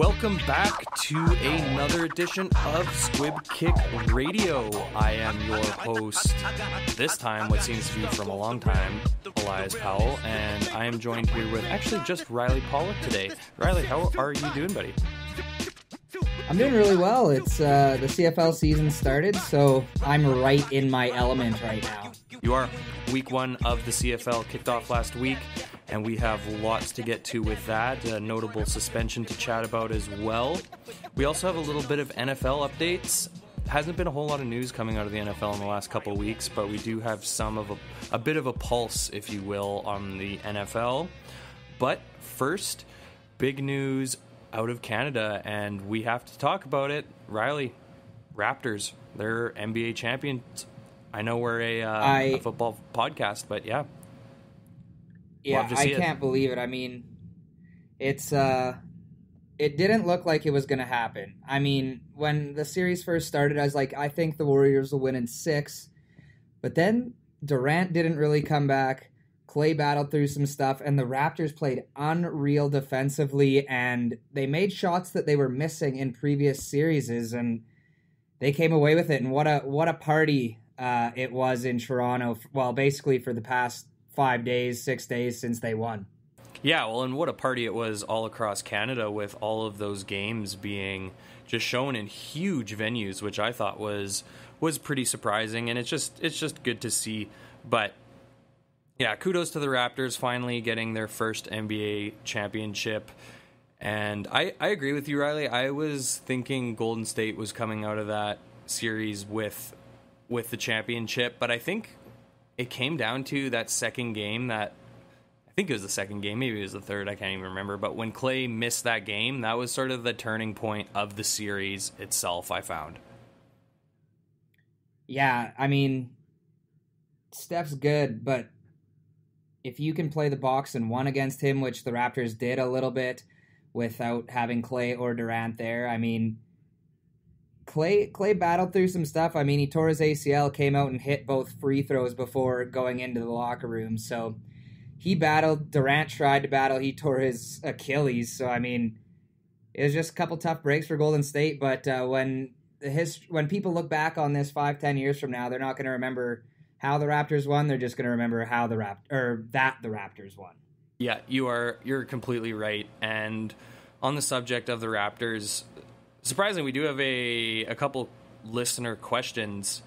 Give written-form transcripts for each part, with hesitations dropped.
welcome back to another edition of Squib Kick Radio. I am your host, this time what seems to be from a long time, Elias Powell, and I am joined here with actually just Riley Pollock today. Riley, how are you doing, buddy? I'm doing really well. It's the CFL season started, so I'm right in my element right now. You are. Week one of the CFL kicked off last week, and we have lots to get to with that. A notable suspension to chat about as well. We also have a little bit of NFL updates. Hasn't been a whole lot of news coming out of the NFL in the last couple of weeks, but we do have some of a bit of a pulse, if you will, on the NFL. But first, big news out of Canada, and we have to talk about it. Riley, Raptors, they're NBA champions. I know we're a football podcast, but yeah. Yeah, I can't believe it. I mean, it's it didn't look like it was going to happen. I mean, when the series first started, I was like, I think the Warriors will win in 6. But then Durant didn't really come back. Klay battled through some stuff, and the Raptors played unreal defensively, and they made shots that they were missing in previous series, and they came away with it. And what a party it was in Toronto, well, basically for the past 6 days since they won. Yeah, well, and what a party it was all across Canada, with all of those games being just shown in huge venues, which I thought was pretty surprising, and it's just good to see. But yeah, kudos to the Raptors finally getting their first NBA championship. And I agree with you, Riley. I was thinking Golden State was coming out of that series with the championship, but I think it came down to that second game. I think it was the second game, maybe it was the third, I can't even remember. But when Klay missed that game, that was sort of the turning point of the series itself, I found. Yeah, I mean, Steph's good, but if you can play the box and one against him, which the Raptors did a little bit without having Klay or Durant there, I mean, Klay battled through some stuff. I mean, he tore his ACL, came out and hit both free throws before going into the locker room. So he battled. Durant tried to battle. He tore his Achilles. So, I mean, it was just a couple tough breaks for Golden State. But when people look back on this 5-10 years from now, they're not going to remember how the Raptors won. They're just going to remember that the Raptors won. Yeah, you're completely right. And on the subject of the Raptors, surprisingly, we do have a couple listener questions,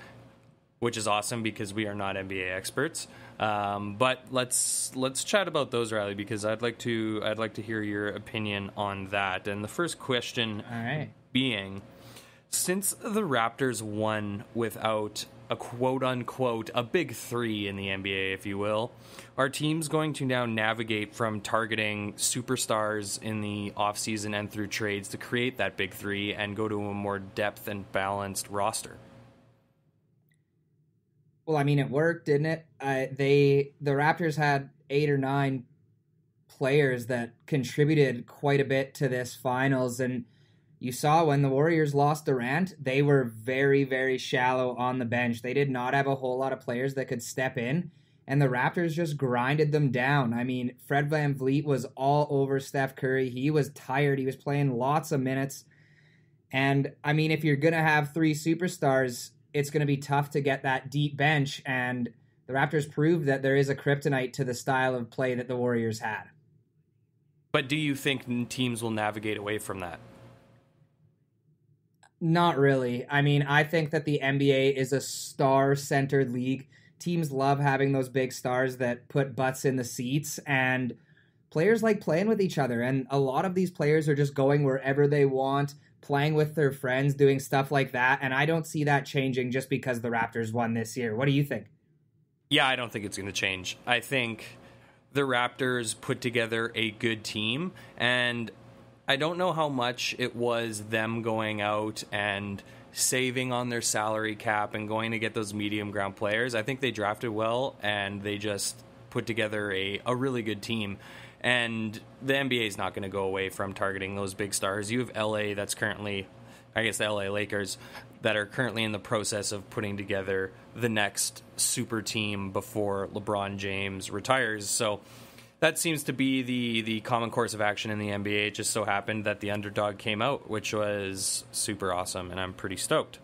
which is awesome because we are not NBA experts. But let's chat about those, Riley, because I'd like to hear your opinion on that. And the first question being, since the Raptors won without a quote-unquote a big three in the NBA, if you will, are teams going to now navigate from targeting superstars in the offseason and through trades to create that big three and go to a more depth and balanced roster? Well, I mean, it worked, didn't it? The Raptors had 8 or 9 players that contributed quite a bit to this finals, and you saw when the Warriors lost Durant, they were very, very shallow on the bench. They did not have a whole lot of players that could step in, and the Raptors just grinded them down. I mean, Fred VanVleet was all over Steph Curry. He was tired. He was playing lots of minutes. And, I mean, if you're going to have 3 superstars, it's going to be tough to get that deep bench, and the Raptors proved that there is a kryptonite to the style of play that the Warriors had. But do you think teams will navigate away from that? Not really. I mean, I think that the NBA is a star-centered league. Teams love having those big stars that put butts in the seats, and players like playing with each other. And a lot of these players are just going wherever they want, playing with their friends, doing stuff like that. And I don't see that changing just because the Raptors won this year. What do you think? Yeah, I don't think it's going to change. I think the Raptors put together a good team, and I don't know how much it was them going out and saving on their salary cap and going to get those medium ground players. I think they drafted well, and they just put together a really good team. And the NBA is not going to go away from targeting those big stars. You have LA that's currently, I guess the LA Lakers, that are currently in the process of putting together the next super team before LeBron James retires. So that seems to be the common course of action in the NBA. It just so happened that the underdog came out, which was super awesome, and I'm pretty stoked.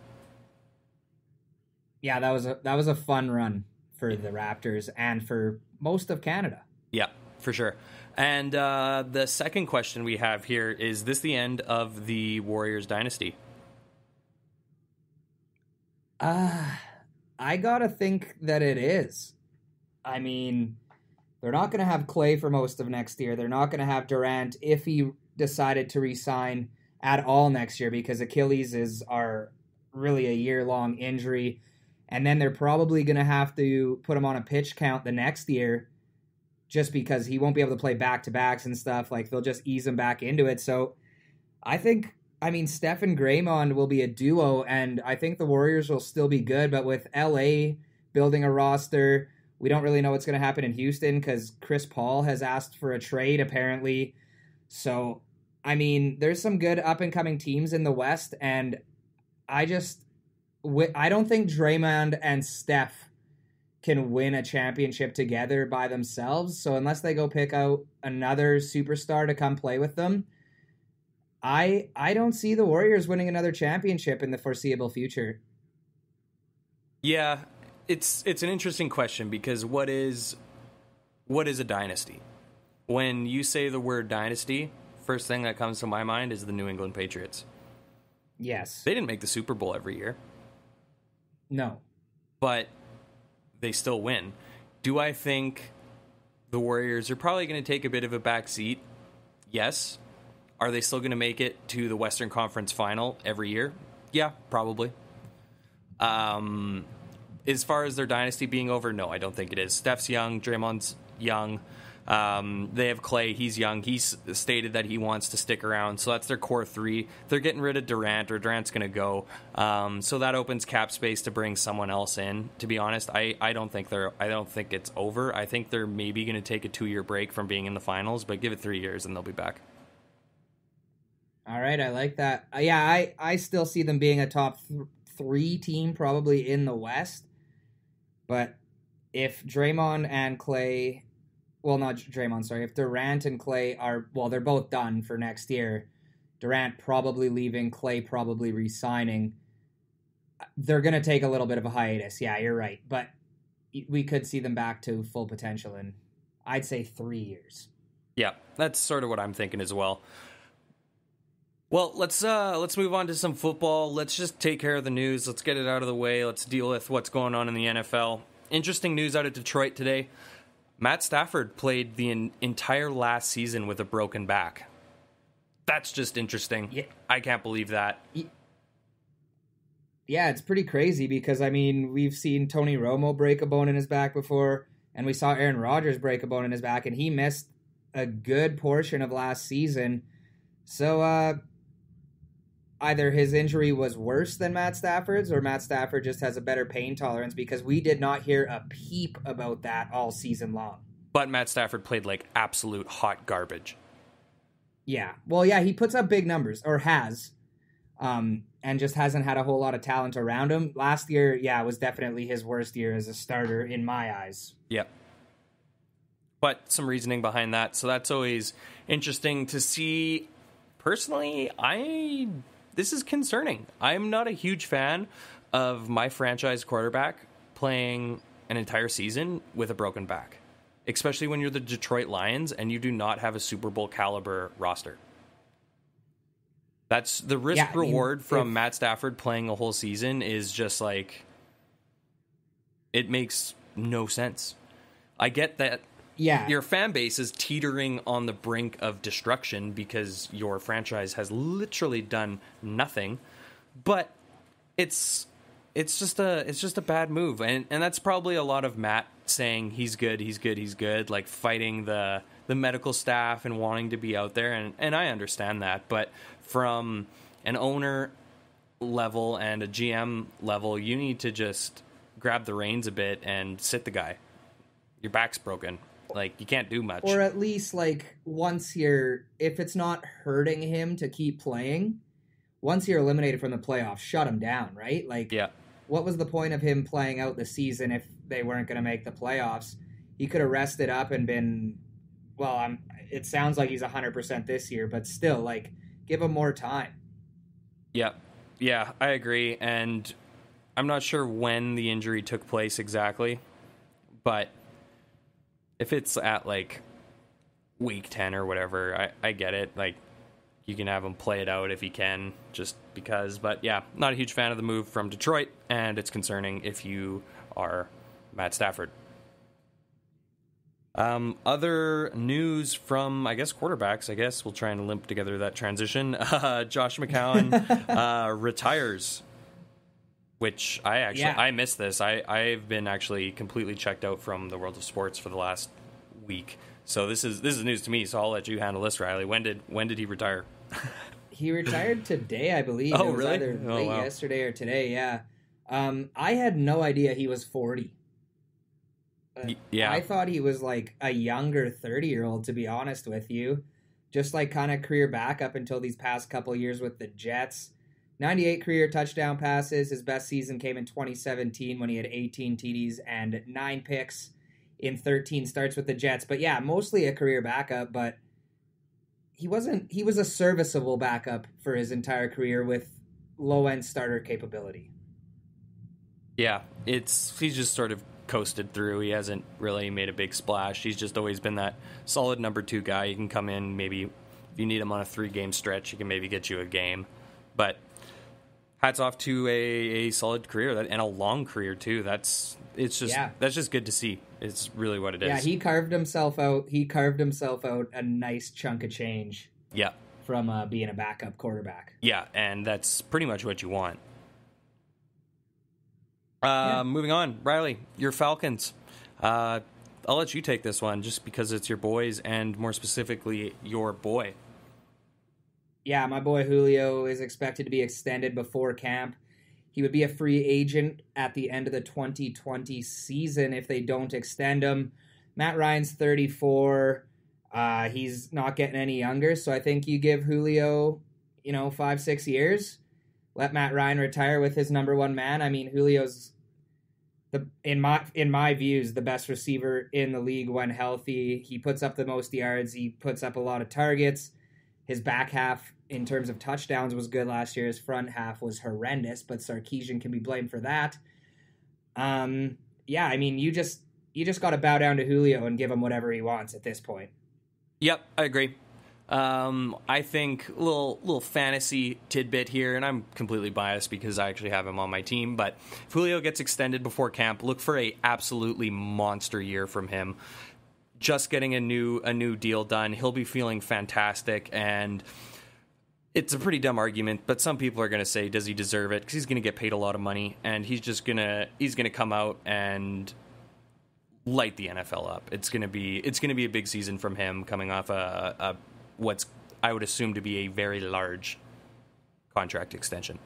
Yeah, that was a fun run for the Raptors and for most of Canada. Yeah, for sure. And the second question we have here is: this the end of the Warriors dynasty? I gotta think that it is. I mean, they're not going to have Klay for most of next year. They're not going to have Durant if he decided to re-sign at all next year, because Achilles are really a year-long injury. And then they're probably going to have to put him on a pitch count the next year just because he won't be able to play back-to-backs and stuff. Like, they'll just ease him back into it. So I think, I mean, Steph and Draymond will be a duo, and I think the Warriors will still be good. But with LA building a roster, we don't really know what's going to happen in Houston because Chris Paul has asked for a trade, apparently. So, I mean, there's some good up-and-coming teams in the West, and I don't think Draymond and Steph can win a championship together by themselves. So unless they go pick out another superstar to come play with them, I don't see the Warriors winning another championship in the foreseeable future. Yeah. It's an interesting question, because what is a dynasty? When you say the word dynasty, first thing that comes to my mind is the New England Patriots. Yes. They didn't make the Super Bowl every year. No. But they still win. Do I think the Warriors are probably going to take a bit of a back seat? Yes. Are they still going to make it to the Western Conference Final every year? Yeah, probably. As far as their dynasty being over, no, I don't think it is. Steph's young. Draymond's young. They have Klay. He's young. He's stated that he wants to stick around. So that's their core three. They're getting rid of Durant, or Durant's going to go. So that opens cap space to bring someone else in. To be honest, I don't think it's over. I think they're maybe going to take a 2-year break from being in the finals, but give it 3 years and they'll be back. All right. I like that. Yeah. I still see them being a top three team probably in the West. But if Draymond and Klay, well, not Draymond, sorry, if Durant and Klay are, well, they're both done for next year. Durant probably leaving, Klay probably re-signing. They're going to take a little bit of a hiatus. Yeah, you're right. But we could see them back to full potential in, I'd say, 3 years. Yeah, that's sort of what I'm thinking as well. Well, let's move on to some football. Let's just take care of the news. Let's get it out of the way. Let's deal with what's going on in the NFL. Interesting news out of Detroit today. Matt Stafford played the entire last season with a broken back. That's just interesting. Yeah. I can't believe that. Yeah, it's pretty crazy because, I mean, we've seen Tony Romo break a bone in his back before, and we saw Aaron Rodgers break a bone in his back, and he missed a good portion of last season. So, either his injury was worse than Matt Stafford's, or Matt Stafford just has a better pain tolerance, because we did not hear a peep about that all season long. But Matt Stafford played like absolute hot garbage. Yeah. Well, yeah, he puts up big numbers, or has, and just hasn't had a whole lot of talent around him. Last year, yeah, was definitely his worst year as a starter in my eyes. Yep. But some reasoning behind that. So that's always interesting to see. Personally, this is concerning. I'm not a huge fan of my franchise quarterback playing an entire season with a broken back, especially when you're the Detroit Lions and you do not have a Super Bowl caliber roster. That's the risk reward from Matt Stafford playing a whole season is just like, it makes no sense. I get that. Yeah, your fan base is teetering on the brink of destruction because your franchise has literally done nothing, but it's just a bad move, and that's probably a lot of Matt saying he's good, like fighting the medical staff and wanting to be out there, and I understand that, but from an owner level and a GM level, you need to just grab the reins a bit and sit the guy. Your back's broken. Like, you can't do much. Or at least, like, if it's not hurting him to keep playing, once you're eliminated from the playoffs, shut him down, right? Like, yeah. What was the point of him playing out the season if they weren't going to make the playoffs? He could have rested up and been well, it sounds like he's 100% this year, but still, like, give him more time. Yeah. Yeah, I agree. And I'm not sure when the injury took place exactly, but if it's at, like, week 10 or whatever, I get it. Like, you can have him play it out if he can, just because. But, yeah, not a huge fan of the move from Detroit, and it's concerning if you are Matt Stafford. Other news from, I guess, quarterbacks. I guess we'll try and limp together that transition. Josh McCown retires, which I missed this. I've been actually completely checked out from the world of sports for the last week. So this is news to me. So I'll let you handle this, Riley. When did he retire? He retired today, I believe. Oh, it was really? Either late yesterday or today. Yeah. I had no idea he was 40. Yeah, I thought he was like a younger 30-year-old, to be honest with you. Just like kind of career back up until these past couple years with the Jets. 98 career touchdown passes. His best season came in 2017 when he had 18 TDs and 9 picks in 13 starts with the Jets. But yeah, mostly a career backup, but he was a serviceable backup for his entire career with low-end starter capability. Yeah, he's just sort of coasted through. He hasn't really made a big splash. He's just always been that solid number 2 guy. You can come in, maybe if you need him on a 3-game stretch, he can maybe get you a game. But hats off to a solid career and a long career too. That's just good to see. It's really what it is. Yeah, he carved himself out a nice chunk of change. Yeah, from being a backup quarterback. Yeah, and that's pretty much what you want. Moving on, Riley, your Falcons. I'll let you take this one just because it's your boys and more specifically your boy. Yeah, my boy Julio is expected to be extended before camp. He would be a free agent at the end of the 2020 season if they don't extend him. Matt Ryan's 34. He's not getting any younger, so I think you give Julio, 5-6 years. Let Matt Ryan retire with his number one man. I mean, Julio's in my views the best receiver in the league when healthy. He puts up the most yards. He puts up a lot of targets. His back half in terms of touchdowns was good last year. His front half was horrendous, but Sarkisian can be blamed for that. Yeah, I mean, you just got to bow down to Julio and give him whatever he wants at this point. Yep, I agree. I think little fantasy tidbit here, and I'm completely biased because I actually have him on my team, but if Julio gets extended before camp, look for a absolutely monster year from him. Just getting a new deal done. He'll be feeling fantastic, and it's a pretty dumb argument, but some people are going to say, does he deserve it? Because he's going to get paid a lot of money, and he's going to come out and light the NFL up. It's going to be a big season from him coming off a what's I would assume to be a very large contract extension.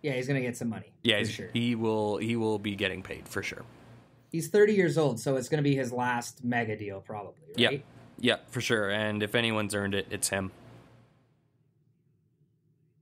Yeah, he's going to get some money. Yeah, for sure. He will be getting paid for sure. He's 30 years old, so it's going to be his last mega deal probably, right? Yeah, for sure. And if anyone's earned it, it's him.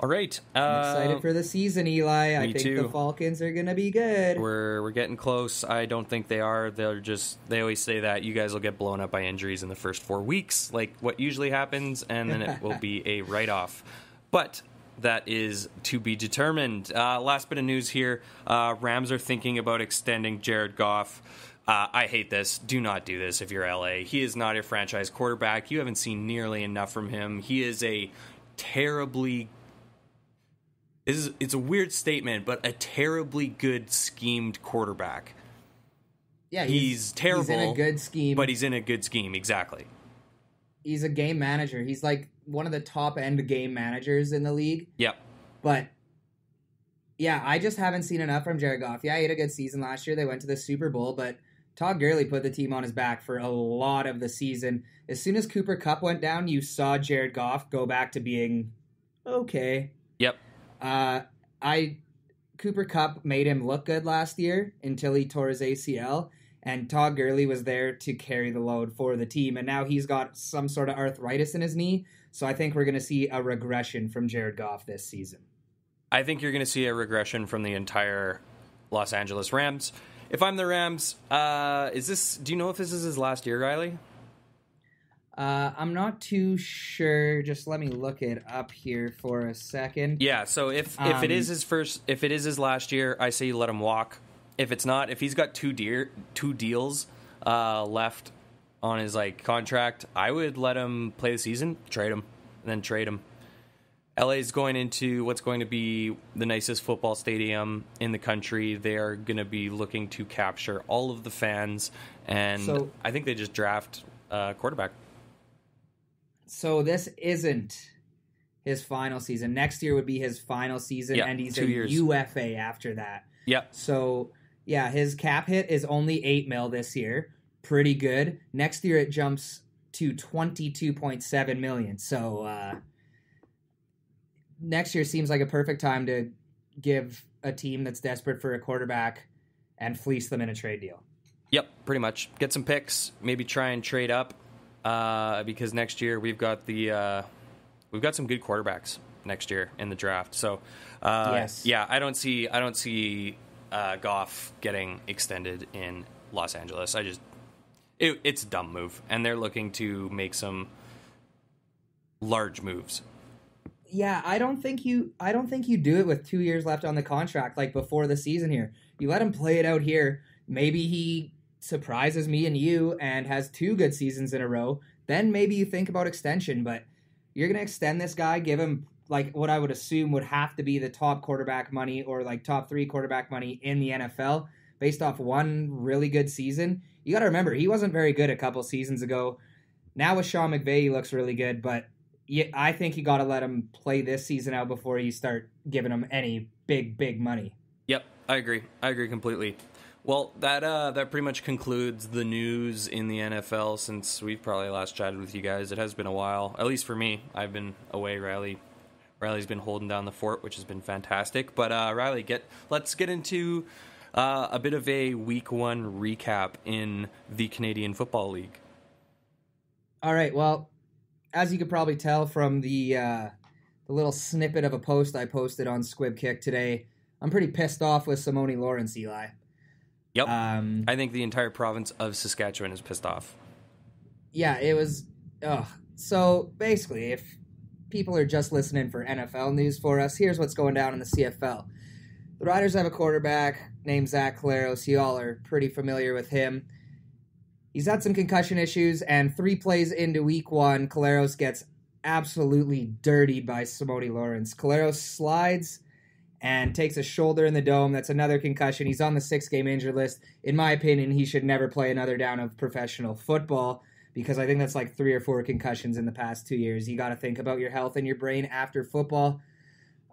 All right. I'm excited for the season, Eli. I think too. The Falcons are going to be good. We're getting close. I don't think they are. They always say that you guys will get blown up by injuries in the first 4 weeks, like what usually happens, and then it will be a write-off. But that is to be determined. Last bit of news here. Rams are thinking about extending Jared Goff. I hate this. Do not do this if you're LA. He is not a franchise quarterback. You haven't seen nearly enough from him. He is a terribly It's a weird statement, but a terribly good schemed quarterback. Yeah, he's terrible. He's in a good scheme. But he's in a good scheme, exactly. He's a game manager. He's like one of the top-end game managers in the league. Yep. But, yeah, I just haven't seen enough from Jared Goff. Yeah, he had a good season last year. They went to the Super Bowl, but Todd Gurley put the team on his back for a lot of the season. As soon as Cooper Kupp went down, you saw Jared Goff go back to being okay. Yep. Cooper Kupp made him look good last year until he tore his ACL, and Todd Gurley was there to carry the load for the team, and now he's got some sort of arthritis in his knee, so I think we're going to see a regression from Jared Goff this season. I think you're going to see a regression from the entire Los Angeles Rams. If I'm the Rams, do you know if this is his last year, Riley? I'm not too sure. Just let me look it up here for a second. Yeah. So if it is his first, if it is his last year, I say you let him walk. If it's not, if he's got two deals left on his like contract, I would let him play the season, trade him, and then trade him. LA's going into what's going to be the nicest football stadium in the country. They are going to be looking to capture all of the fans, and so, I think they just draft a quarterback. So this isn't his final season. Next year would be his final season, yeah, and he's a years. UFA after that. Yep. So, yeah, his cap hit is only $8 million this year. Pretty good. Next year it jumps to $22.7 million. So, next year seems like a perfect time to give a team that's desperate for a quarterback and fleece them in a trade deal. Yep, pretty much. Get some picks, maybe try and trade up. Because next year we've got the we've got some good quarterbacks next year in the draft. So yes. Yeah, I don't see Goff getting extended in Los Angeles. It's a dumb move, and they're looking to make some large moves. Yeah, I don't think you do it with 2 years left on the contract, like before the season here. You let him play it out here. Maybe he surprises me and you and has two good seasons in a row, then maybe you think about extension. But you're gonna extend this guy, give him like what I would assume would have to be the top quarterback money or like top three quarterback money in the NFL based off one really good season. You gotta remember, he wasn't very good a couple seasons ago. Now with Sean McVay, he looks really good, but I think you gotta let him play this season out before you start giving him any big money. Yep, I agree completely. Well, that pretty much concludes the news in the NFL since we've probably last chatted with you guys. It has been a while, at least for me. I've been away. Riley's been holding down the fort, which has been fantastic. But Riley, let's get into a bit of a Week 1 recap in the Canadian Football League. All right. Well, as you could probably tell from the little snippet of a post I posted on Squib Kick today, I'm pretty pissed off with Simoni Lawrence, Eli. Yep. I think the entire province of Saskatchewan is pissed off. Yeah, it was... Ugh. So, basically, if people are just listening for NFL news for us, here's what's going down in the CFL. The Riders have a quarterback named Zach Collaros. You all are pretty familiar with him. He's had some concussion issues, and 3 plays into Week 1, Collaros gets absolutely dirtied by Simoni Lawrence. Collaros slides and takes a shoulder in the dome. That's another concussion. He's on the 6-game injured list. In my opinion, he should never play another down of professional football because I think that's like 3 or 4 concussions in the past 2 years. You got to think about your health and your brain after football.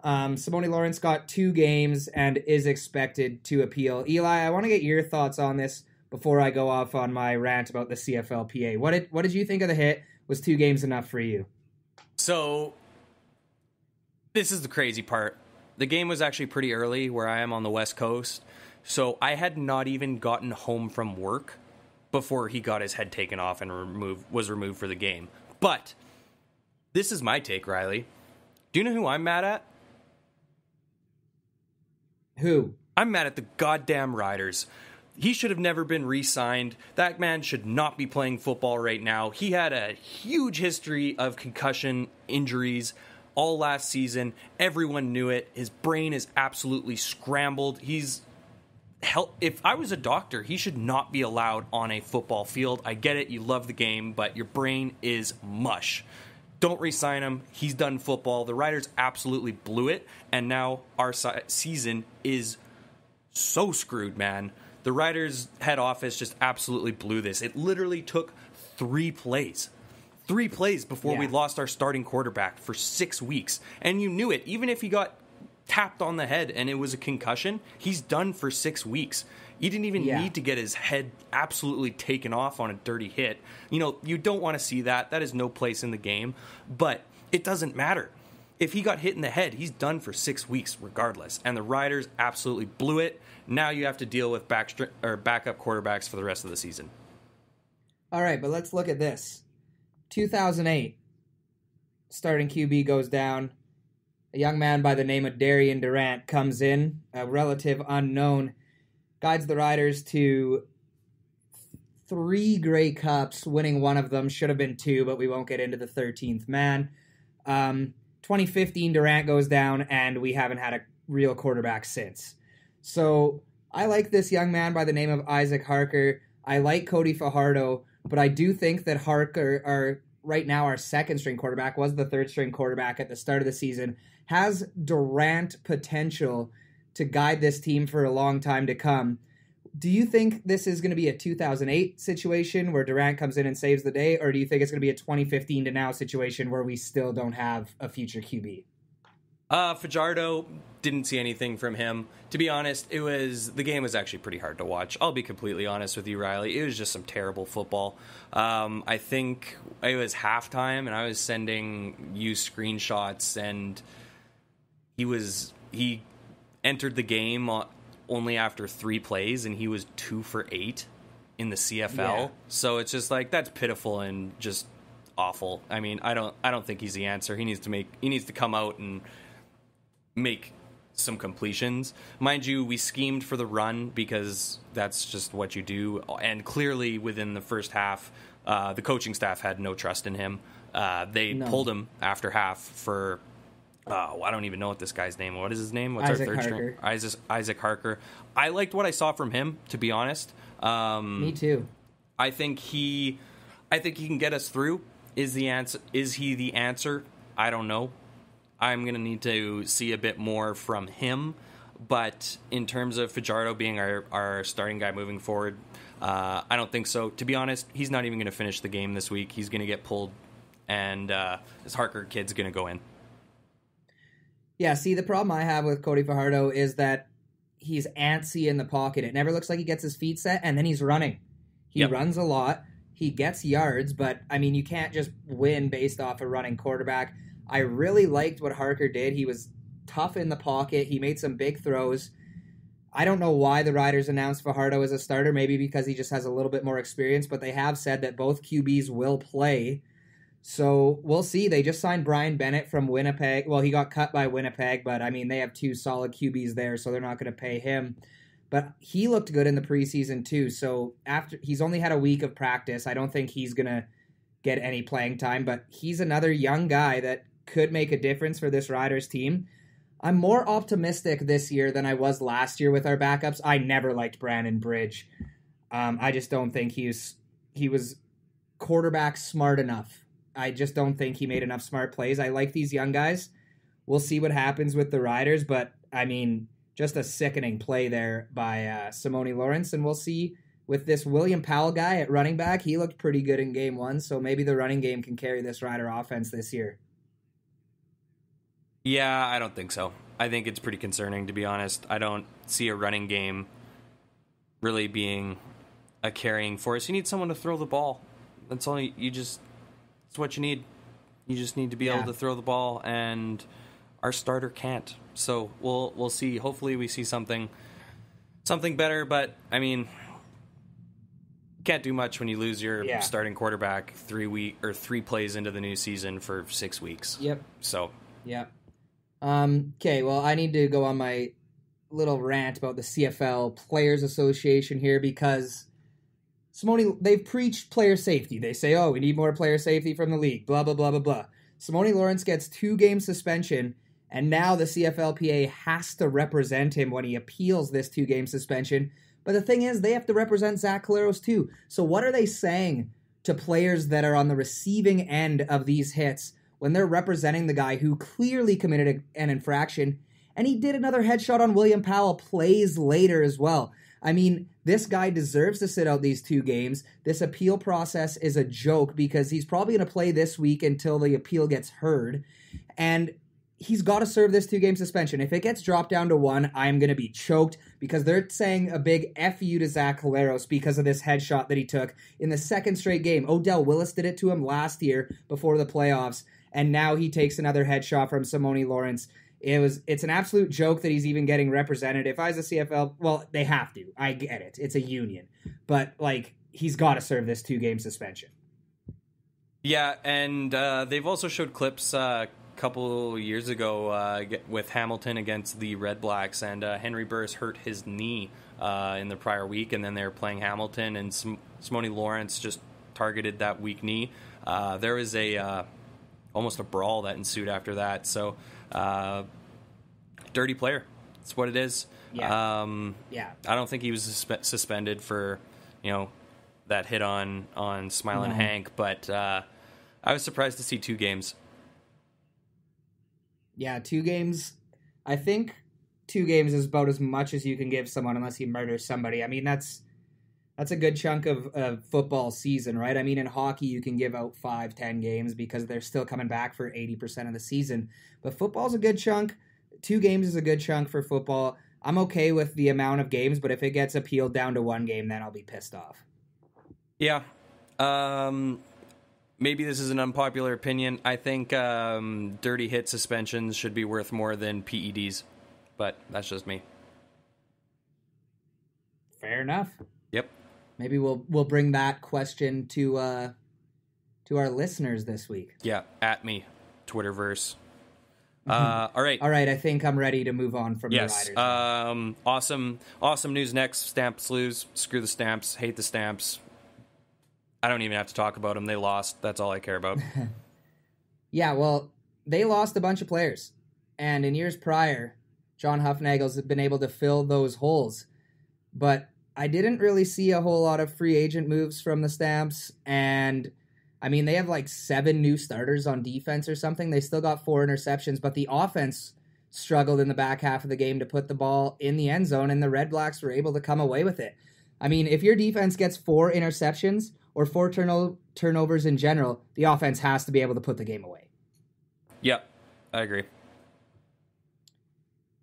Simoni Lawrence got 2 games and is expected to appeal. Eli, I want to get your thoughts on this before I go off on my rant about the CFLPA. What did you think of the hit? Was 2 games enough for you? So this is the crazy part. The game was actually pretty early where I am on the West Coast, so I had not even gotten home from work before he got his head taken off and was removed for the game. But this is my take, Riley. Do you know who I'm mad at? Who? I'm mad at the goddamn Riders. He should have never been re-signed. That man should not be playing football right now. He had a huge history of concussion injuries all last season. Everyone knew it. His brain is absolutely scrambled. If I was a doctor, he should not be allowed on a football field. I get it. You love the game, but your brain is mush. Don't re-sign him. He's done football. The Riders absolutely blew it, and now our season is so screwed, man. The Riders head office just absolutely blew this. It literally took 3 plays. 3 plays before we lost our starting quarterback for 6 weeks. And you knew it. Even if he got tapped on the head and it was a concussion, he's done for 6 weeks. You didn't even need to get his head absolutely taken off on a dirty hit. You know, you don't want to see that. That is no place in the game. But it doesn't matter. If he got hit in the head, he's done for 6 weeks regardless. And the Riders absolutely blew it. Now you have to deal with backup quarterbacks for the rest of the season. All right, but let's look at this. 2008, starting QB goes down. A young man by the name of Darian Durant comes in, a relative unknown, guides the Riders to 3 Grey Cups, winning one of them. Should have been 2, but we won't get into the 13th man. 2015, Durant goes down, and we haven't had a real quarterback since. So I like this young man by the name of Isaac Harker. I like Cody Fajardo, but I do think that Harker, right now our second-string quarterback, was the third-string quarterback at the start of the season, has Durant potential to guide this team for a long time to come. Do you think this is going to be a 2008 situation where Durant comes in and saves the day, or do you think it's going to be a 2015 to now situation where we still don't have a future QB? Fajardo, didn't see anything from him. To be honest, the game was actually pretty hard to watch. I'll be completely honest with you, Riley. It was just some terrible football. I think it was halftime, and I was sending you screenshots, and he entered the game only after 3 plays, and he was 2 for 8 in the CFL. Yeah. So it's just like, that's pitiful and just awful. I mean, I don't think he's the answer. He needs to come out and make some completions. Mind you, we schemed for the run because that's just what you do. And clearly within the first half, the coaching staff had no trust in him. They pulled him after half for... Oh, I don't even know what this guy's name. What is his name? What's Isaac our third string? Isaac Harker. I liked what I saw from him, to be honest. Me too. I think he can get us through. Is the answer? Is he the answer? I don't know. I'm going to need to see a bit more from him. But in terms of Fajardo being our starting guy moving forward, I don't think so. To be honest, he's not even going to finish the game this week. He's going to get pulled, and this Harker kid's going to go in. Yeah, see, the problem I have with Cody Fajardo is that he's antsy in the pocket. It never looks like he gets his feet set, and then he's running. He runs a lot. He gets yards, but, I mean, you can't just win based off a running quarterback. I really liked what Harker did. He was tough in the pocket. He made some big throws. I don't know why the Riders announced Fajardo as a starter, maybe because he just has a little bit more experience, but they have said that both QBs will play. So we'll see. They just signed Brian Bennett from Winnipeg. Well, he got cut by Winnipeg, but, I mean, they have 2 solid QBs there, so they're not going to pay him. But he looked good in the preseason too. So after he's only had a week of practice, I don't think he's going to get any playing time. But he's another young guy that could make a difference for this Riders team. I'm more optimistic this year than I was last year with our backups. I never liked Brandon Bridge. I just don't think he was quarterback smart enough. I just don't think he made enough smart plays. I like these young guys. We'll see what happens with the Riders, but, I mean, just a sickening play there by Simoni Lawrence, and we'll see with this William Powell guy at running back. He looked pretty good in game 1, so maybe the running game can carry this Rider offense this year. Yeah, I don't think so. I think it's pretty concerning, to be honest. I don't see a running game really being a carrying force. You need someone to throw the ball. That's only you just... It's what you need. You just need to be able to throw the ball, and our starter can't. So we'll see. Hopefully we see something better, but I mean, can't do much when you lose your starting quarterback 3 plays into the new season for 6 weeks. Yep. So yep. Okay, well, I need to go on my little rant about the CFL Players Association here, because Simoni, they've preached player safety. They say, oh, we need more player safety from the league, blah, blah, blah, blah, blah. Simoni Lawrence gets 2-game suspension, and now the CFLPA has to represent him when he appeals this 2-game suspension. But the thing is, they have to represent Zach Collaros too. So what are they saying to players that are on the receiving end of these hits when they're representing the guy who clearly committed an infraction, and he did another headshot on William Powell plays later as well? I mean, this guy deserves to sit out these 2 games. This appeal process is a joke because he's probably going to play this week until the appeal gets heard. And he's got to serve this 2-game suspension. If it gets dropped down to 1, I'm going to be choked because they're saying a big F you to Zach Collaros because of this headshot that he took in the second straight game. Odell Willis did it to him last year before the playoffs, and now he takes another headshot from Simoni Lawrence. It's an absolute joke that he's even getting represented. If I was the CFL, well, they have to. I get it. It's a union. But, like, he's got to serve this 2-game suspension. Yeah, and they've also showed clips a couple years ago with Hamilton against the Red Blacks, and Henry Burris hurt his knee in the prior week, and then they were playing Hamilton, and Simoni Lawrence just targeted that weak knee. There was a almost a brawl that ensued after that. So, dirty player. That's what it is. Yeah. I don't think he was suspended for, you know, that hit on Smiling Hank, but I was surprised to see 2 games. Yeah, 2 games. I think 2 games is about as much as you can give someone unless he murders somebody. I mean, that's a good chunk of football season, right? I mean, in hockey, you can give out 5-10 games because they're still coming back for 80% of the season. But football's a good chunk. 2 games is a good chunk for football. I'm okay with the amount of games, but if it gets appealed down to 1 game, then I'll be pissed off. Yeah. Maybe this is an unpopular opinion. I think dirty hit suspensions should be worth more than PEDs, but that's just me. Fair enough. Yep. Maybe we'll bring that question to our listeners this week. Yeah, at me, Twitterverse. All right. I think I'm ready to move on from the Riders. Awesome news next. Stamps lose. Screw the Stamps. Hate the Stamps. I don't even have to talk about them. They lost. That's all I care about. Yeah, well, they lost a bunch of players. And in years prior, John Huffnagel's been able to fill those holes. But I didn't really see a whole lot of free agent moves from the Stamps. And, I mean, they have like 7 new starters on defense or something. They still got 4 interceptions. But the offense struggled in the back half of the game to put the ball in the end zone. And the Red Blacks were able to come away with it. I mean, if your defense gets 4 interceptions or 4 turnovers in general, the offense has to be able to put the game away. Yep, I agree.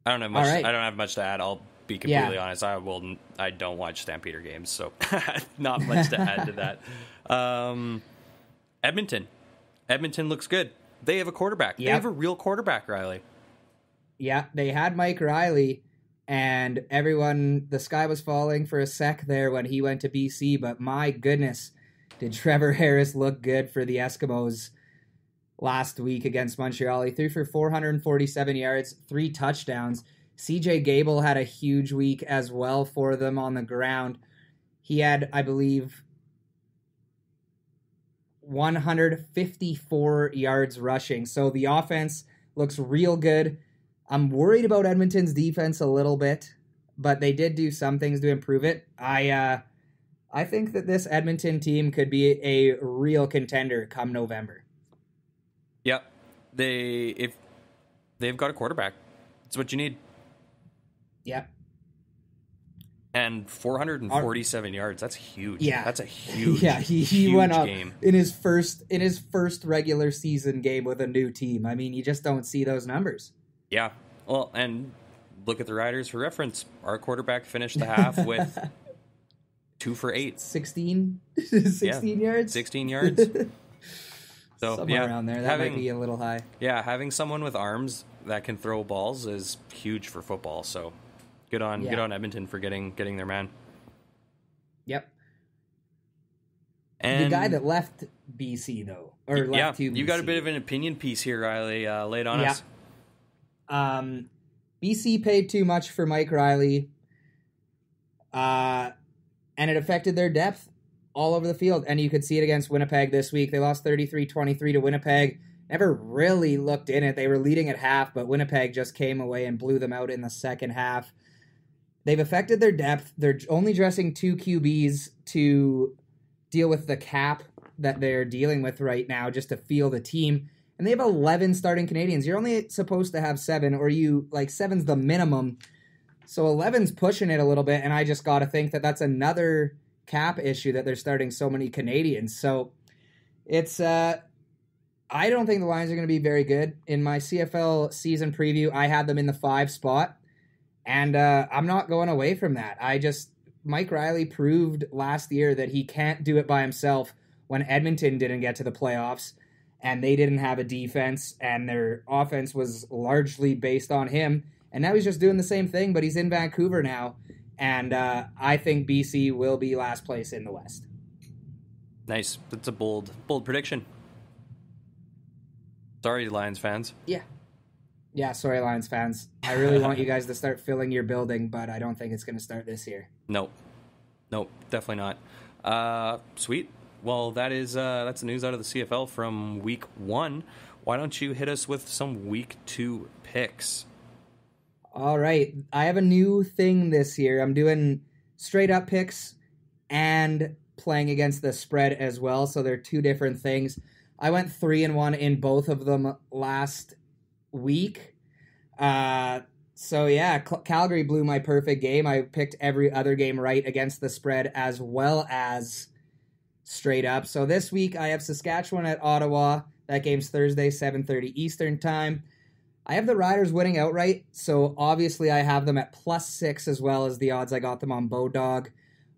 I don't have much. Right. I don't have much to add. I'll be completely honest. I don't watch Stampeder games, so not much to add to that. Edmonton looks good. They have a quarterback. Yep. They have a real quarterback, Riley. Yeah, they had Mike Reilly. And everyone, the sky was falling for a sec there when he went to BC. But my goodness, did Trevor Harris look good for the Eskimos last week against Montreal. He threw for 447 yards, 3 touchdowns. CJ Gable had a huge week as well for them on the ground. He had, I believe, 154 yards rushing. So the offense looks real good. I'm worried about Edmonton's defense a little bit, but they did do some things to improve it. I think that this Edmonton team could be a real contender come November. Yep. They've got a quarterback. It's what you need. Yep. And 447 yards, that's huge. Yeah. That's a huge, he went up game. In his first regular season game with a new team. I mean, you just don't see those numbers. Yeah, well, and look at the Riders for reference. Our quarterback finished the half with 2 for 8. 16 yards? 16 yards. So, somewhere around there. That might be a little high. Yeah, having someone with arms that can throw balls is huge for football. So good on Edmonton for getting their man. Yep. And the guy that left BC, though, BC. You got a bit of an opinion piece here, Riley, laid on us. BC paid too much for Mike Reilly, and it affected their depth all over the field. And you could see it against Winnipeg this week. They lost 33-23 to Winnipeg. Never really looked in it. They were leading at half, but Winnipeg just came away and blew them out in the second half. They've affected their depth. They're only dressing 2 QBs to deal with the cap that they're dealing with right now, just to feel the team. And they have 11 starting Canadians. You're only supposed to have 7, or 7's the minimum. So 11's pushing it a little bit, and I just got to think that that's another cap issue that they're starting so many Canadians. So it's I don't think the Lions are going to be very good. In my CFL season preview, I had them in the 5 spot, and I'm not going away from that. Mike Reilly proved last year that he can't do it by himself when Edmonton didn't get to the playoffs. And they didn't have a defense, and their offense was largely based on him. And now he's just doing the same thing, but he's in Vancouver now. And I think BC will be last place in the West. Nice. That's a bold prediction. Sorry, Lions fans. Yeah. Yeah, sorry, Lions fans. I really want you guys to start filling your building, but I don't think it's going to start this year. Nope, definitely not. Sweet. Well, that's the news out of the CFL from week one. Why don't you hit us with some week two picks? All right. I have a new thing this year. I'm doing straight up picks and playing against the spread as well. So they're two different things. I went 3-1 in both of them last week. Calgary blew my perfect game. I picked every other game right against the spread as well as straight up. So this week I have Saskatchewan at Ottawa. That game's Thursday, 7:30 Eastern time. I have the Riders winning outright, so obviously I have them at +6 as well as the odds I got them on Bodog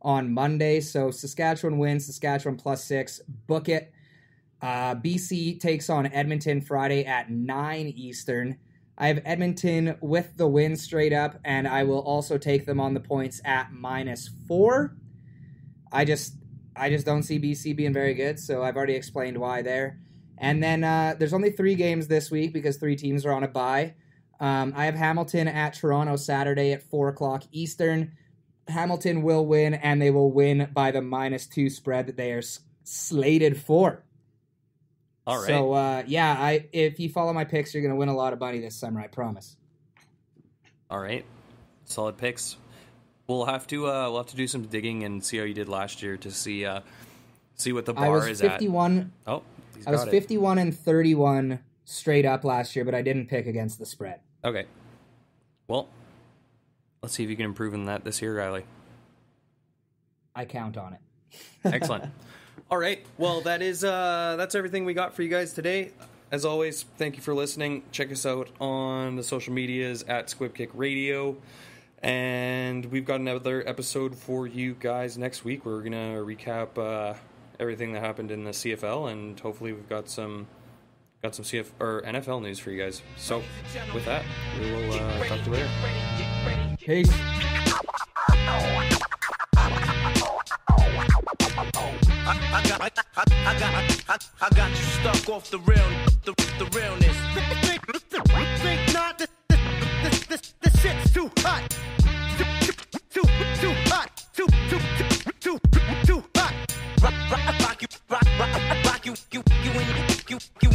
on Monday. So Saskatchewan wins, Saskatchewan +6, book it. BC takes on Edmonton Friday at 9 Eastern. I have Edmonton with the win straight up, and I will also take them on the points at -4. I just don't see BC being very good, so I've already explained why there. And then there's only 3 games this week because 3 teams are on a bye. I have Hamilton at Toronto Saturday at 4 o'clock Eastern. Hamilton will win, and they will win by the -2 spread that they are slated for. All right. So, if you follow my picks, you're going to win a lot of money this summer, I promise. All right. Solid picks. We'll have to do some digging and see how you did last year to see what the bar is at. I was 51 and 31 straight up last year, but I didn't pick against the spread. Okay. Well, let's see if you can improve on that this year, Riley. I count on it. Excellent. All right. Well, that's everything we got for you guys today. As always, thank you for listening. Check us out on the social medias at Squib Kick Radio. And we've got another episode for you guys next week. We're going to recap everything that happened in the CFL, and hopefully we've got some CFL or NFL news for you guys. So with that, we will talk to you later. Peace. I got you stuck off the realness. Think not that this shit's too hot. Too hot. Too hot. Rock you in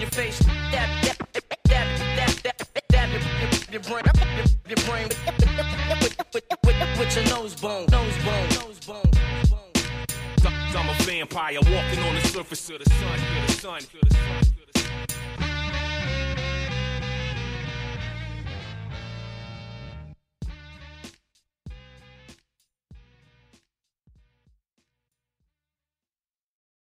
your face. Dab your brain with your nose bone. I'm a vampire walking on the surface of the sun.